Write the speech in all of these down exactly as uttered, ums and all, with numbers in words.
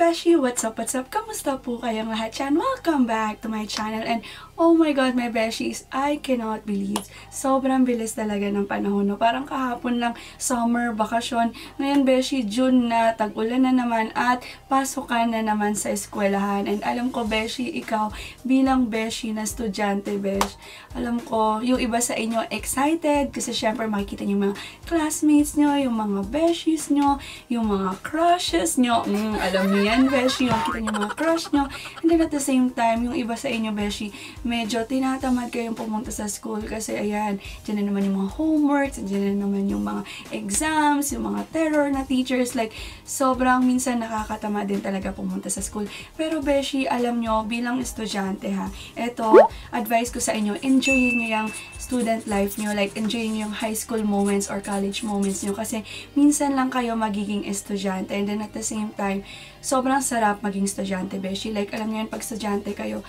Beshi! What's up? What's up? Kamusta po kayong lahat yan? Welcome back to my channel and oh my god my Beshies, I cannot believe sobrang bilis talaga ng panahon. No? Parang kahapon lang summer, bakasyon. Ngayon Beshi, June na, tag-ulan na naman at pasukan na naman sa eskwelahan. And alam ko Beshi, ikaw bilang Beshi na estudyante Besh, alam ko yung iba sa inyo excited kasi syempre makikita niyo yung mga classmates nyo, yung mga Beshies nyo, yung mga crushes nyo. Mm, alam niyo yan, Beshi, yung kita niyo mga crush nyo. And then at the same time, yung iba sa inyo, Beshi, medyo tinatamad kayong pumunta sa school kasi ayan, dyan na naman yung mga homeworks, dyan na naman yung mga exams, yung mga terror na teachers. Like, sobrang minsan nakakatama din talaga pumunta sa school. Pero, Beshi, alam nyo, bilang estudyante ha, eto, advice ko sa inyo, enjoy nyo yung student life nyo. Like, enjoy nyo yung high school moments or college moments nyo kasi minsan lang kayo magiging estudyante. And then at the same time, sobrang sarap maging estudyante, Beshi. Like, alam niyo yan, pag estudyante kayo,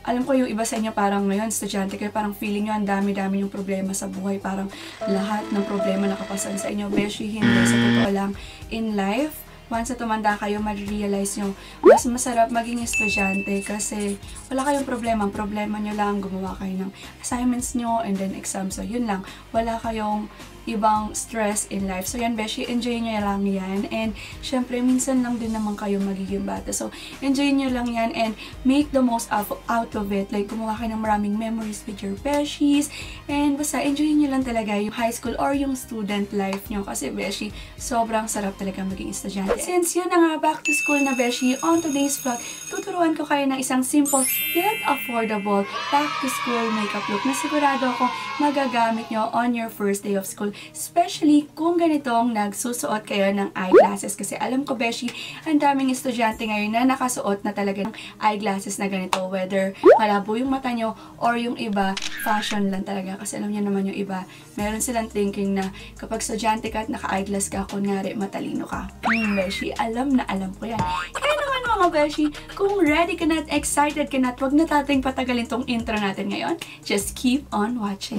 alam ko yung iba sa inyo parang ngayon, estudyante kayo, parang feeling nyo, ang dami-dami yung problema sa buhay. Parang lahat ng problema nakapasan sa inyo, Beshi. Hindi, sa totoo lang, in life, once na tumanda kayo, marirealize nyo, mas masarap maging estudyante kasi wala kayong problema. Ang problema nyo lang, gumawa kayo ng assignments nyo and then exams. So, yun lang. Wala kayong ibang stress in life. So, yan, Beshi, enjoy nyo lang yan. And, syempre, minsan lang din naman kayo magiging bata. So, enjoy nyo lang yan and make the most out of it. Like, gumawa kayo ng maraming memories with your Beshies. And, basta, enjoy nyo lang talaga yung high school or yung student life nyo. Kasi, Beshi, sobrang sarap talaga maging estudyante. Since yun na nga, back to school na, Beshi, on today's vlog, tuturuan ko kayo ng isang simple yet affordable back to school makeup look na sigurado ako magagamit nyo on your first day of school. Especially kung ganitong nagsusuot kayo ng eyeglasses. Kasi alam ko, Beshi, ang daming estudyante ngayon na nakasuot na talaga ng eyeglasses na ganito. Whether malabo yung mata nyo or yung iba, fashion lang talaga. Kasi alam nyo naman yung iba, meron silang thinking na kapag estudyante ka at naka-eyeglass ka, kunwari matalino ka. Hmm, Beshi, alam na alam ko yan. Kaya naman mga Beshi, kung ready ka na at excited ka na at huwag na tating patagalin tong intro natin ngayon. Just keep on watching.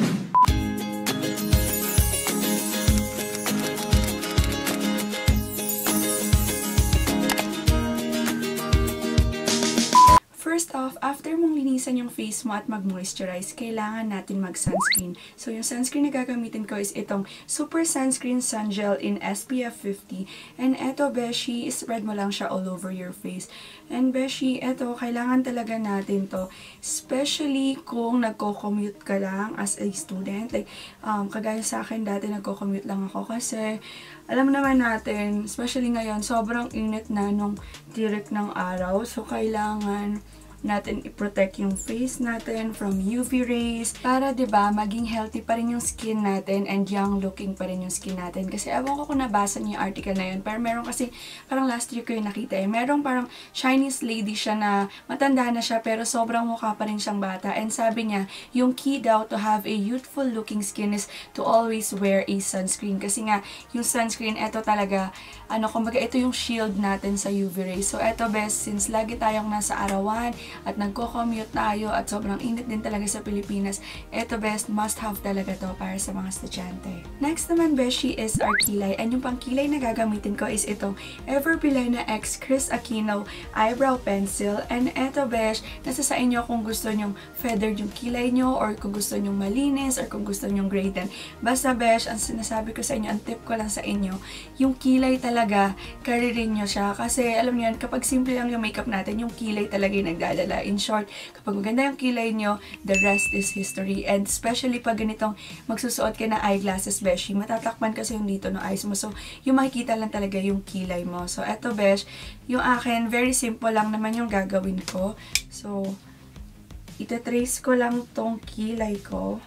First off, after mong linisan yung face mo at mag-moisturize, kailangan natin mag-sunscreen. So, yung sunscreen na gagamitin ko is itong Super Sunscreen Sun Gel in S P F fifty. And eto, Beshi, spread mo lang siya all over your face. And Beshi, eto, kailangan talaga natin to. Especially kung nagko-commute ka lang as a student. Like, um, kagaya sa akin, dati nagko-commute lang ako kasi alam naman natin, especially ngayon, sobrang init na nung direct ng araw. So, kailangan natin i-protect yung face natin from U V rays para diba maging healthy pa rin yung skin natin and young looking pa rin yung skin natin. Kasi ewan ko kung nabasa niyo yung article na yun, pero meron kasi parang last year ko yung nakita eh, merong parang Chinese lady siya na matanda na siya pero sobrang mukha pa rin siyang bata and sabi niya yung key daw to have a youthful looking skin is to always wear a sunscreen kasi nga yung sunscreen eto talaga ano kumbaga ito yung shield natin sa U V rays. So eto best, since lagi tayong nasa arawan at nagko-commute tayo at sobrang init din talaga sa Pilipinas, eto best, must have talaga to para sa mga estudyante. Next naman, Beshi, is our kilay. And yung pangkilay na gagamitin ko is itong Everpilena X Chris Aquino Eyebrow Pencil. And eto Besh, nasa sa inyo kung gusto nyong feathered yung kilay nyo or kung gusto nyong malinis or kung gusto nyong gradient. Basta Besh, ang sinasabi ko sa inyo, ang tip ko lang sa inyo, yung kilay talaga, karirin nyo siya. Kasi alam nyo yan, kapag simple lang yung makeup natin, yung kilay talaga yung nagdadala. In short, kapag maganda yung kilay nyo, the rest is history. And especially pag ganitong magsusuot ka na eyeglasses, Beshi, matatakpan kasi yung dito ng eyes mo. So, yung makikita lang talaga yung kilay mo. So, eto, Besh, yung akin, very simple lang naman yung gagawin ko. So, itatrace ko lang tong kilay ko.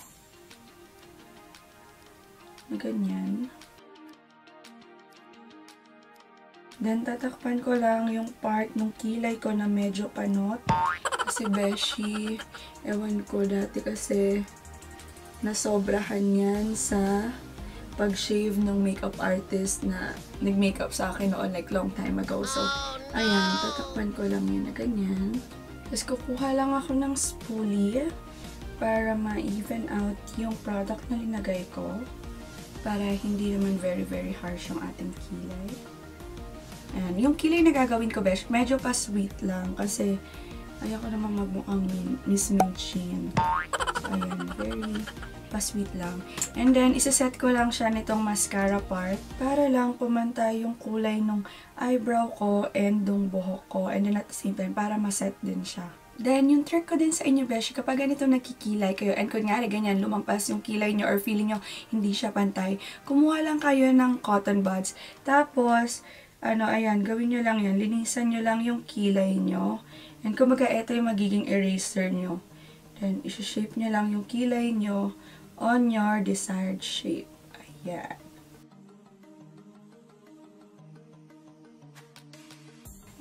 Ganyan. Then, tatakpan ko lang yung part ng kilay ko na medyo panot. Kasi, Beshi, ewan ko dati kasi nasobrahan yan sa pag-shave ng makeup artist na nag-makeup sa akin noon like long time ago. So, ayan, tatakpan ko lang yun na ganyan. Tapos, kukuha lang ako ng spoolie para ma-even out yung product na linagay ko para hindi naman very very harsh yung ating kilay. Ayan. Yung kilay na gagawin ko, besh, medyo pa-sweet lang kasi ayoko namang magmukhang Miss Minchin. Ayan, very pa-sweet lang. And then, isaset ko lang siya nitong mascara part para lang pumantay yung kulay ng eyebrow ko and ng buhok ko. And then at the same time, para maset din siya. Then, yung trick ko din sa inyo, besh, kapag ganito nakikilay kayo, and kung nga ganyan, lumampas yung kilay nyo or feeling nyo hindi siya pantay, kumuha lang kayo ng cotton buds. Tapos, ano, ayan, gawin nyo lang yan. Linisan nyo lang yung kilay nyo. And kumaga, eto yung magiging eraser nyo. Then, isi-shape nyo lang yung kilay nyo on your desired shape. Ayan.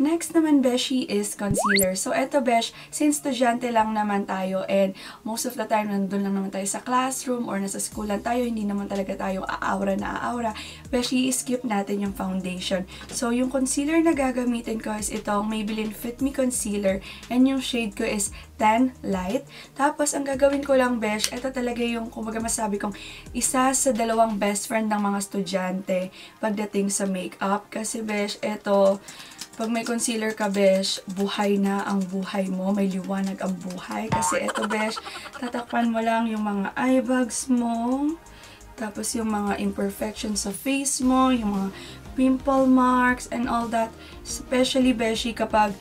Next naman, beshi, is concealer. So, eto, besh, since estudyante lang naman tayo and most of the time, nandun lang naman tayo sa classroom or nasa school lang tayo, hindi naman talaga tayo aaura na aaura, beshi, skip natin yung foundation. So, yung concealer na gagamitin ko is itong Maybelline Fit Me Concealer and yung shade ko is Tan Light. Tapos, ang gagawin ko lang, besh, eto talaga yung, kumbaga masabi kong, isa sa dalawang best friend ng mga estudyante pagdating sa makeup. Kasi, besh, eto, pag may concealer ka, besh, buhay na ang buhay mo. May liwanag ang buhay. Kasi eto, besh, tatakpan mo lang yung mga eye bags mo. Tapos yung mga imperfections sa face mo, yung mga pimple marks, and all that. Especially, beshi, kapag,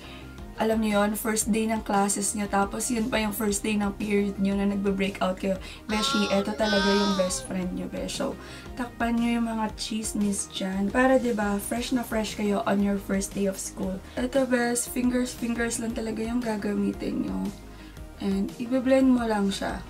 alam nyo yun, first day ng classes nyo. Tapos yun pa yung first day ng period nyo na nagbe-breakout kayo. Beshi, eto talaga yung best friend nyo, besh. So, takpan nyo yung mga chismis dyan. Para, diba, fresh na fresh kayo on your first day of school. Ito, best, fingers, fingers lang talaga yung gagamitin nyo. And, ibe-blend mo lang siya.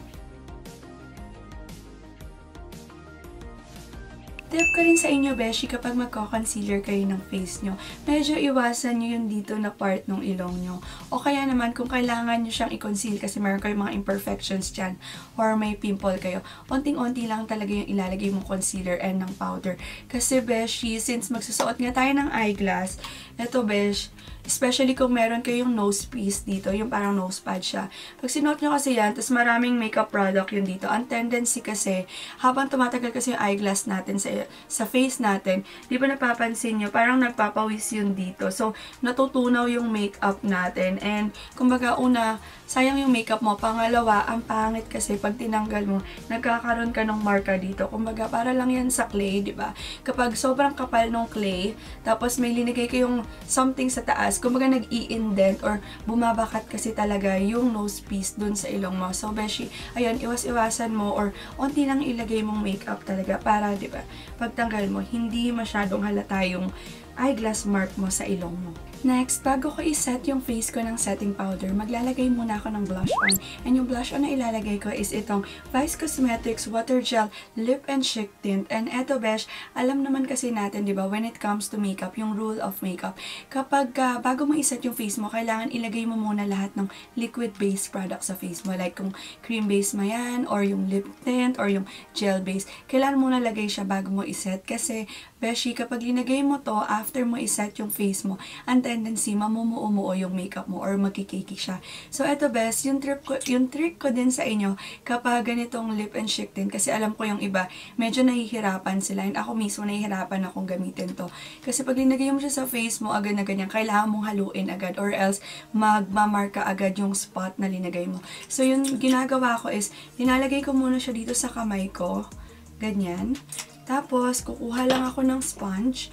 Tip ko rin sa inyo, beshi, kapag magko-concealer kayo ng face nyo, medyo iwasan nyo yung dito na part ng ilong nyo. O kaya naman, kung kailangan nyo siyang i-conceal kasi meron kayo mga imperfections dyan or may pimple kayo, onting-onti lang talaga yung ilalagay mong concealer and ng powder. Kasi, beshi, since magsusuot nga tayo ng eyeglass, eto, besh, especially kung meron kayong nose piece dito, yung parang nose pad siya. Pag sinuot nyo kasi yan, tapos maraming makeup product yun dito. Ang tendency kasi, habang tumatagal kasi yung eyeglass natin sa sa face natin, di ba napapansin nyo, parang nagpapawis yun dito. So, natutunaw yung makeup natin. And, kumbaga, una, sayang yung makeup mo. Pangalawa, ang pangit kasi pag tinanggal mo, nagkakaroon ka ng marka dito. Kumbaga, para lang yan sa clay, di ba? Kapag sobrang kapal ng clay, tapos may linigay kayong something sa taas, kumbaga nag-i-indent or bumabakat kasi talaga yung nose piece dun sa ilong mo. So, beshi, ayan, iwas-iwasan mo or onti lang ilagay mong makeup talaga para, di ba, pagtanggal mo, hindi masyadong halata yung eyeglass mark mo sa ilong mo. Next, bago ko iset yung face ko ng setting powder, maglalagay muna ako ng blush on. And yung blush on na ilalagay ko is itong Vice Cosmetics Water Gel Lip and Cheek Tint. And eto, besh, alam naman kasi natin, di ba, when it comes to makeup, yung rule of makeup, kapag uh, bago mo iset yung face mo, kailangan ilagay mo muna lahat ng liquid-based product sa face mo. Like kung cream base mo yan, or yung lip tint, or yung gel base. Kailangan muna lagay siya bago mo iset. Kasi, beshi, kapag linagay mo to, after mo iset yung face mo, ang tendency, mamumuumuo yung makeup mo or magkikiki siya. So, eto, best, yung, trip ko, yung trick ko din sa inyo kapag ganitong lip and cheek tint, kasi alam ko yung iba, medyo nahihirapan sila. And ako mismo, nahihirapan akong gamitin to. Kasi pag linagay mo siya sa face mo, agad na ganyan, kailangan mong haluin agad or else magmamarka agad yung spot na linagay mo. So, yung ginagawa ko is, dinalagay ko muna siya dito sa kamay ko. Ganyan. Tapos, kukuha lang ako ng sponge.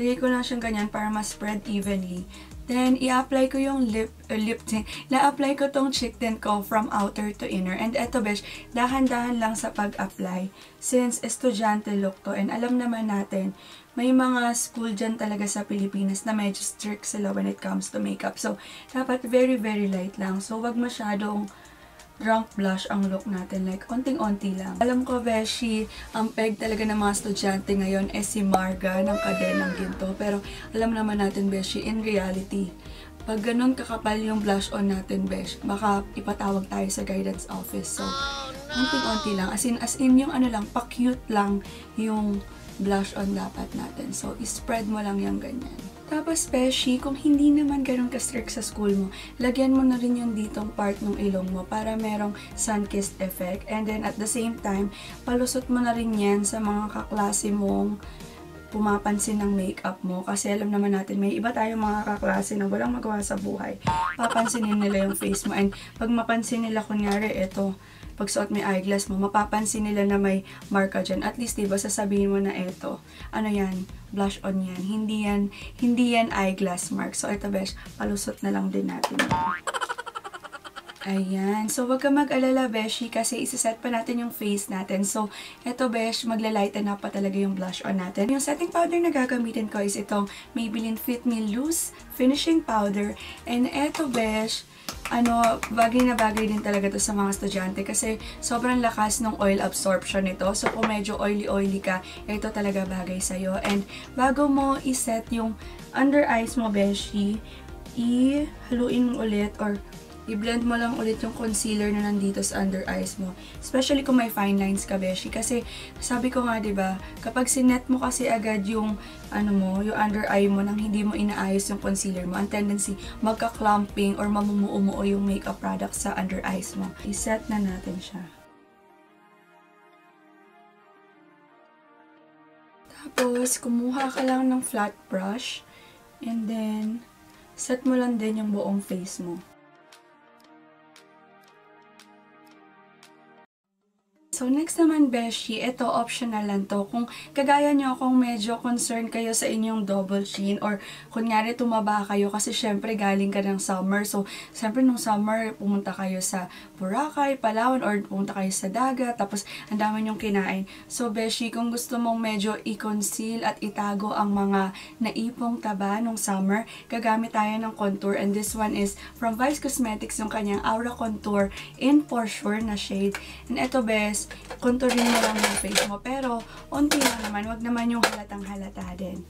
Lagay ko lang siyang ganyan para ma-spread evenly. Then, i-apply ko yung lip, uh, lip tint. Na-apply ko tong cheek tint ko from outer to inner. And eto, besh, dahan-dahan lang sa pag-apply. Since estudyante look to. And alam naman natin, may mga school dyan talaga sa Pilipinas na medyo strict sila when it comes to makeup. So, dapat very, very light lang. So, wag masyadong drunk blush ang look natin. Like, konting-onti lang. Alam ko, beshi, ang peg talaga ng mga estudyante ngayon eh si Marga ng Kadenang Ginto. Pero, alam naman natin, beshi, in reality, pag ganun kakapal yung blush on natin, besh, baka ipatawag tayo sa guidance office. So, konting-onti lang. As in, as in, yung ano lang, pa-cute lang yung blush on dapat natin. So, ispread mo lang yung ganyan. Tapos, beshi, kung hindi naman ganun ka-strict sa school mo, lagyan mo na rin yung ditong part ng ilong mo para merong sun-kissed effect. And then, at the same time, palusot mo na rin yan sa mga kaklase mong pumapansin ng makeup mo. Kasi alam naman natin, may iba tayong mga kaklase na walang magawa sa buhay. Papansinin nila yung face mo. And pag mapansin nila, kunyari, eto, pag suot may eyeglass mo, mapapansin nila na may marka dyan. At least, diba, sasabihin mo na eto, ano yan, blush on yan. Hindi yan, hindi yan eyeglass mark. So, eto, besh, palusot na lang din natin. Ayan. So, wag ka mag-alala, beshi, kasi isa-set pa natin yung face natin. So, eto, besh, magla-lighten up pa talaga yung blush on natin. Yung setting powder na gagamitin ko is itong Maybelline Fit Me Loose Finishing Powder. And eto, besh, ano, bagay na bagay din talaga to sa mga estudyante kasi sobrang lakas ng oil absorption nito. So, kung medyo oily-oily ka, ito talaga bagay sa'yo. And bago mo iset yung under eyes mo, beshi, i-haluin mo ulit or i-blend mo lang ulit yung concealer na nandito sa under eyes mo. Especially kung may fine lines ka, beshi. Kasi, sabi ko nga, diba, kapag sinet mo kasi agad yung, ano mo, yung under eye mo nang hindi mo inaayos yung concealer mo, ang tendency, magka-clumping or mamumuumuo yung makeup product sa under eyes mo. I-set na natin siya. Tapos, kumuha ka lang ng flat brush. And then, set mo lang din yung buong face mo. So, next naman, beshi, ito optional lang to. Kung kagaya nyo, kung medyo concerned kayo sa inyong double chin or kunyari tumaba kayo kasi syempre galing ka ng summer. So, syempre nung summer, pumunta kayo sa Boracay, Palawan, or pumunta kayo sa dagat, tapos ang dami nyong kinain. So, beshi, kung gusto mong medyo i-conceal at itago ang mga naipong taba nung summer, gagamit tayo ng contour. And this one is from Vice Cosmetics, yung kanyang Aura Contour in For Sure na shade. And ito, besh, contourin mo lang yung face mo. Pero, onti lang naman. Huwag naman yung halatang-halata din.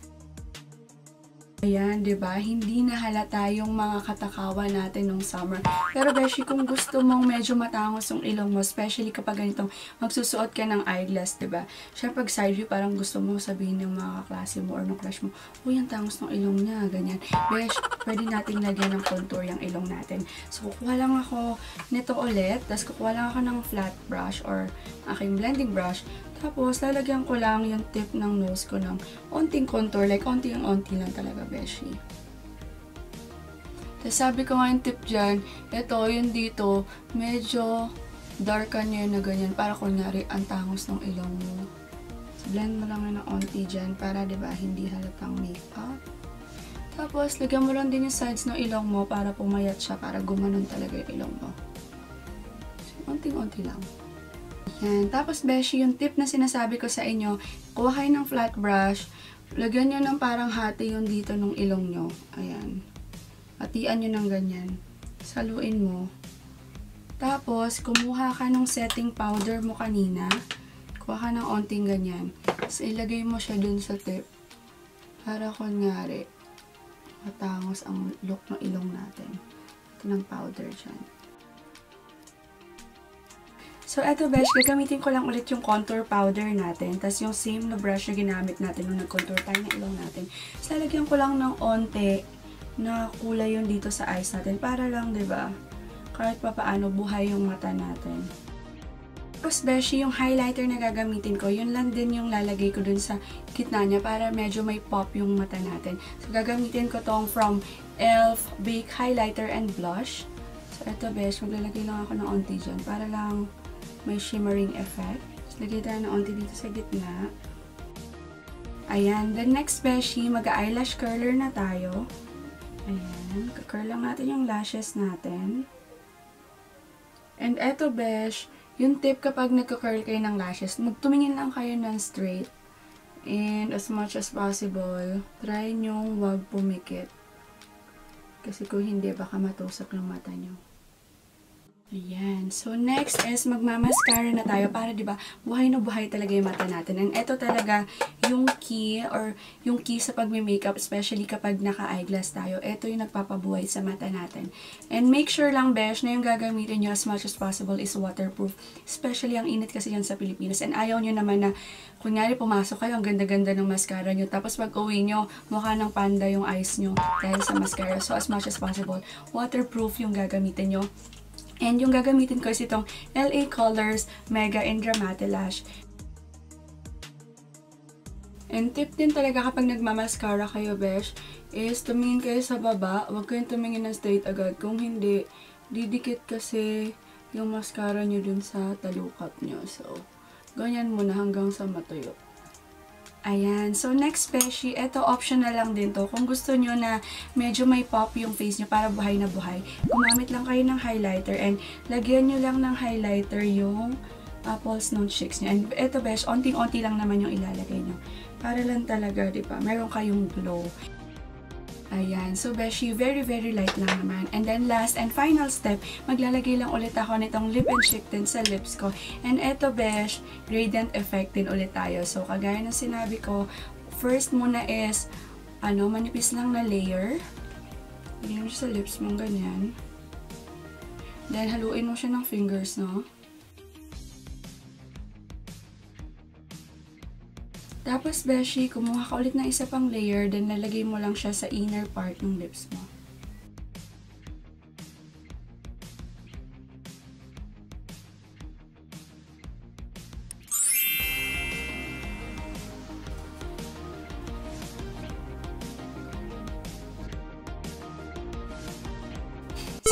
Ayan, diba? Hindi na halata yung mga katakawa natin nung summer. Pero, beshi, kung gusto mong medyo matangos yung ilong mo, especially kapag ganitong magsusuot ka ng eyeglass, diba? Siyempre, pag side view, parang gusto mo sabihin ng mga kaklase mo or ng crush mo, uy, ang tangos ng ilong niya, ganyan. Besh, pwede natin lagyan ng contour yung ilong natin. So, kukuha lang ako nito ulit, tapos kukuha lang ako ng flat brush or aking blending brush. Tapos, lalagyan ko lang yung tip ng nose ko ng onting contour. Like, onti yung onti lang talaga, beshi. Tapos, sabi ko nga yung tip dyan, ito, yun dito, medyo darkan nyo yun na ganyan. Para kunyari, ang tangos ng ilong mo. So, blend mo lang yun ng onti dyan para, diba, hindi halatang makeup. Tapos, lagyan mo lang din yung sides ng ilong mo para pumayat siya, para gumanon talaga yung ilong mo. So, onting-onti lang. Yan. Tapos, beshi, yung tip na sinasabi ko sa inyo, kuha kayo ng flat brush, lagyan nyo ng parang hati yung dito ng ilong nyo. Ayan. Hatian nyo ng ganyan. Saluin mo. Tapos, kumuha ka ng setting powder mo kanina. Kuha ka ng onting ganyan. Tapos, ilagay mo siya dun sa tip. Para kunyari, matangos ang look ng ilong natin. Ito ng powder dyan. So, eto, besh, gagamitin ko lang ulit yung contour powder natin. Tapos, yung same na brush na ginamit natin nung nag-contour tayo ng ilong natin. So, lalagyan ko lang ng onte na kulay yung dito sa eyes natin. Para lang, diba, kahit pa paano buhay yung mata natin. Tapos, beshi, yung highlighter na gagamitin ko, yun lang din yung lalagay ko dun sa gitna niya para medyo may pop yung mata natin. So, gagamitin ko tong from E L F Bake Highlighter and Blush. So, eto, besh, maglalagay lang ako ng onte dyan para lang may shimmering effect. Lagay tayo na onti dito sa gitna. Ayan. Then next, beshi, mag-eyelash curler na tayo. Ayan. Ka-curl lang natin yung lashes natin. And eto, besh, yung tip kapag nagka-curl kayo ng lashes, magtumingin lang kayo ng straight. And as much as possible, try nyong wag pumikit. Kasi kung hindi, baka matusok yung mata nyo. Ayan. So, next is magmamascara na tayo para, diba, buhay na buhay talaga yung mata natin. And ito talaga yung key or yung key sa pagme-makeup, especially kapag naka-eyeglass tayo. Ito yung nagpapabuhay sa mata natin. And make sure lang, besh, na yung gagamitin nyo as much as possible is waterproof. Especially ang init kasi yan sa Pilipinas. And ayaw nyo naman na, kunyari pumasok kayo, ang ganda-ganda ng mascara nyo. Tapos pag-uwi nyo, mukha ng panda yung eyes nyo dahil sa mascara. So, as much as possible, waterproof yung gagamitin nyo. And yung gagamitin ko is itong L A Colors Mega and Dramatilash. And tip din talaga kapag nagmamascara kayo, besh, is tumingin kayo sa baba. Huwag kayong tumingin ng straight agad. Kung hindi, didikit kasi yung mascara nyo dun sa talukap nyo. So, ganyan muna hanggang sa matuyo. Ayan. So, next, beshi, eto optional lang din to. Kung gusto nyo na medyo may pop yung face nyo para buhay na buhay, gumamit lang kayo ng highlighter and lagyan nyo lang ng highlighter yung uh, pulse ng cheeks nyo. And eto, besh, onting-onti lang naman yung ilalagay nyo. Para lang talaga, diba? Meron kayong glow. Ayan. So, beshi, very, very light lang naman. And then, last and final step, maglalagay lang ulit ako nitong lip and cheek tint sa lips ko. And eto, besh, gradient effect din ulit tayo. So, kagaya ng sinabi ko, first muna is, ano, manipis lang na layer. Lagyan mo siya sa lips mo, ganyan. Then, haluin mo siya ng fingers, no? Tapos, beshi, kumuha ka ulit ng isa pang layer, then nalagay mo lang siya sa inner part ng lips mo.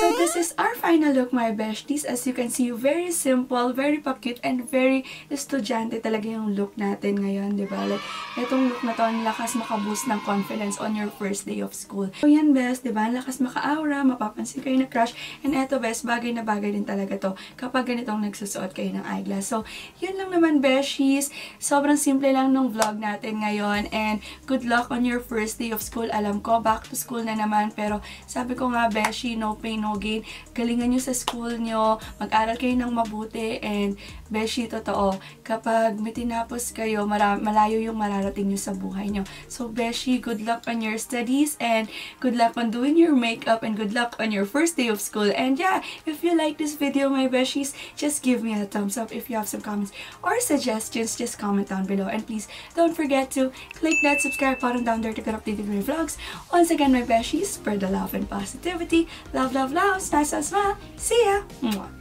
So, this is our final look, my besties. As you can see, very simple, very pa-cute, and very estudyante talaga yung look natin ngayon, diba? Like, itong look na to, ang lakas makaboost ng confidence on your first day of school. So, yan, best, diba? Ang lakas maka-aura, mapapansin kayo na crush, and eto, best, bagay na bagay din talaga to kapag ganitong nagsusuot kayo ng eyeglass. So, yun lang naman, besties. Sobrang simple lang nung vlog natin ngayon, and good luck on your first day of school. Alam ko, back to school na naman, pero sabi ko nga, beshi, no pain, no again, galingan nyo sa school nyo, mag-aral kayo ng mabuti, and beshi, totoo, kapag may tinapos kayo, malayo yung mararating nyo sa buhay nyo. So, beshi, good luck on your studies, and good luck on doing your makeup, and good luck on your first day of school. And yeah, if you like this video, my beshies, just give me a thumbs up. If you have some comments or suggestions, just comment down below. And please, don't forget to click that subscribe button down there to get updated with my vlogs. Once again, my beshies, spread the love and positivity. Love, love, love. Love, smash, smash, smash. See ya! Mwah.